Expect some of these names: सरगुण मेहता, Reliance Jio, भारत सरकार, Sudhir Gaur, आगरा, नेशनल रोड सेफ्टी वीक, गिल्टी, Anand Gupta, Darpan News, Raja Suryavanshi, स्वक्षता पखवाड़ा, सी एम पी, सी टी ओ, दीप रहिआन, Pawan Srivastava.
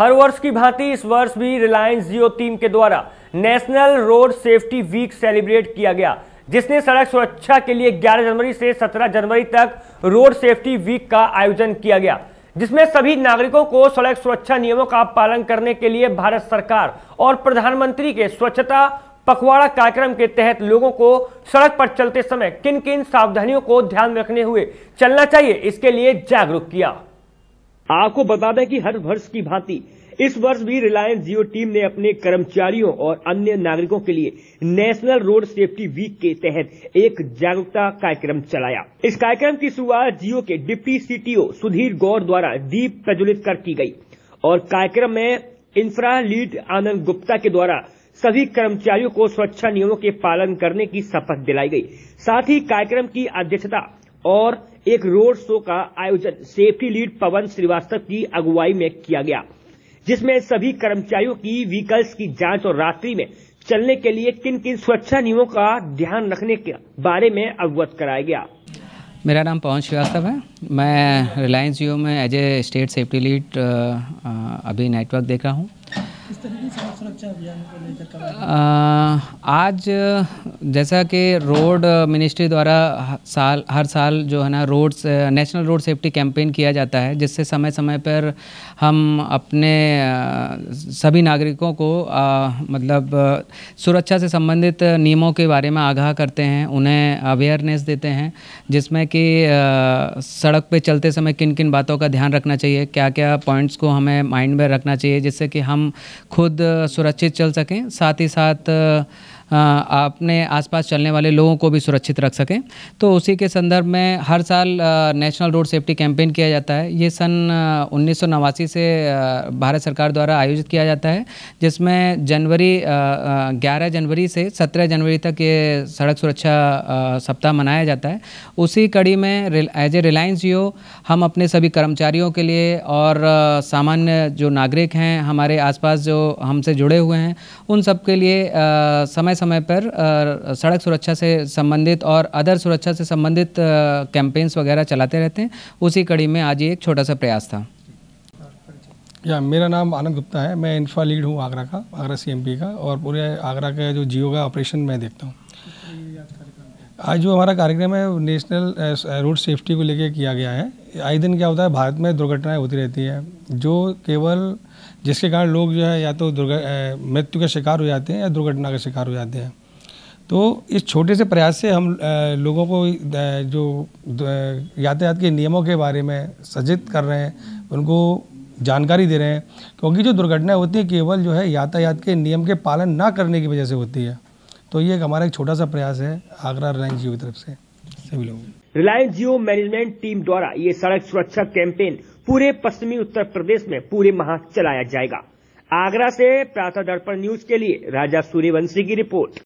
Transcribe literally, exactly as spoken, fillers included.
हर वर्ष की भांति इस वर्ष भी रिलायंस जियो टीम के द्वारा नेशनल रोड सेफ्टी वीक celebrate किया गया, जिसने सड़क सुरक्षा के लिए ग्यारह जनवरी से सत्रह जनवरी तक रोड सेफ्टी वीक का आयोजन किया गया, जिसमें सभी नागरिकों को सड़क सुरक्षा नियमों का पालन करने के लिए भारत सरकार और प्रधानमंत्री के स्वच्छता पखवाड़ा कार्यक्रम के तहत लोगों को सड़क पर चलते समय किन किन सावधानियों को ध्यान में रखने हुए चलना चाहिए, इसके लिए जागरूक किया। आपको बता दें कि हर वर्ष की भांति इस वर्ष भी रिलायंस जियो टीम ने अपने कर्मचारियों और अन्य नागरिकों के लिए नेशनल रोड सेफ्टी वीक के तहत एक जागरूकता कार्यक्रम चलाया। इस कार्यक्रम की शुरुआत जियो के deputy सी टी ओ Sudhir Gaur द्वारा दीप प्रज्वलित कर की गई और कार्यक्रम में इंफ्रा लीड आनंद गुप्ता के द्वारा सभी कर्मचारियों को सुरक्षा नियमों के पालन करने की शपथ दिलाई गई। साथ ही कार्यक्रम की अध्यक्षता और एक रोड शो का आयोजन सेफ्टी लीड पवन श्रीवास्तव की अगुवाई में किया गया, जिसमें सभी कर्मचारियों की व्हीकल्स की जांच और रात्रि में चलने के लिए किन किन सुरक्षा नियमों का ध्यान रखने के बारे में अवगत कराया गया। मेरा नाम पवन श्रीवास्तव है। मैं रिलायंस जियो में as a state safety lead अभी नेटवर्क देख रहा हूँ। इस तरह की सड़क सुरक्षा अभियान को लेकर कब आज जैसा कि रोड मिनिस्ट्री द्वारा साल हर साल जो है ना road national road safety campaign किया जाता है, जिससे समय समय पर हम अपने सभी नागरिकों को आ, मतलब सुरक्षा से संबंधित नियमों के बारे में आगाह करते हैं, उन्हें अवेयरनेस देते हैं, जिसमें कि सड़क पे चलते समय किन किन बातों का ध्यान रखना चाहिए, क्या क्या पॉइंट्स को हमें माइंड में रखना चाहिए, जिससे कि हम खुद सुरक्षित चल सकें, साथ ही साथ अपने आसपास चलने वाले लोगों को भी सुरक्षित रख सकें। तो उसी के संदर्भ में हर साल नेशनल रोड सेफ्टी कैंपेन किया जाता है। ये सन उन्नीस सौ नवासी से भारत सरकार द्वारा आयोजित किया जाता है, जिसमें जनवरी ग्यारह जनवरी से सत्रह जनवरी तक ये सड़क सुरक्षा सप्ताह मनाया जाता है। उसी कड़ी में एज ए रिलायंस जियो हम अपने सभी कर्मचारियों के लिए और सामान्य जो नागरिक हैं, हमारे आसपास जो हमसे जुड़े हुए हैं, उन सब के लिए समय समय पर आ, सड़क सुरक्षा से संबंधित और अदर सुरक्षा से संबंधित कैंपेन्स वगैरह चलाते रहते हैं। उसी कड़ी में आज ये एक छोटा सा प्रयास था। या मेरा नाम आनंद गुप्ता है। मैं इंफ्रा लीड हूँ आगरा का, आगरा सी एम पी का, और पूरे आगरा के जो जियो का ऑपरेशन मैं देखता हूँ। आज जो हमारा कार्यक्रम है नेशनल रोड सेफ्टी को लेकर किया गया है। आए दिन क्या होता है, भारत में दुर्घटनाएँ होती रहती है, जो केवल जिसके कारण लोग जो है या तो मृत्यु का शिकार हो जाते हैं या दुर्घटना का शिकार हो जाते हैं। तो इस छोटे से प्रयास से हम लोगों को जो यातायात के नियमों के बारे में सचेत कर रहे हैं, उनको जानकारी दे रहे हैं, क्योंकि जो दुर्घटनाएं होती है केवल जो है यातायात के नियम के पालन ना करने की वजह से होती है। तो ये हमारा एक छोटा सा प्रयास है आगरा रिलायंस जियो की तरफ से सभी लोगों। रिलायंस जियो मैनेजमेंट टीम द्वारा ये सड़क सुरक्षा कैंपेन पूरे पश्चिमी उत्तर प्रदेश में पूरे माह चलाया जाएगा। आगरा से प्रातः दर्पण न्यूज के लिए राजा सूर्यवंशी की रिपोर्ट।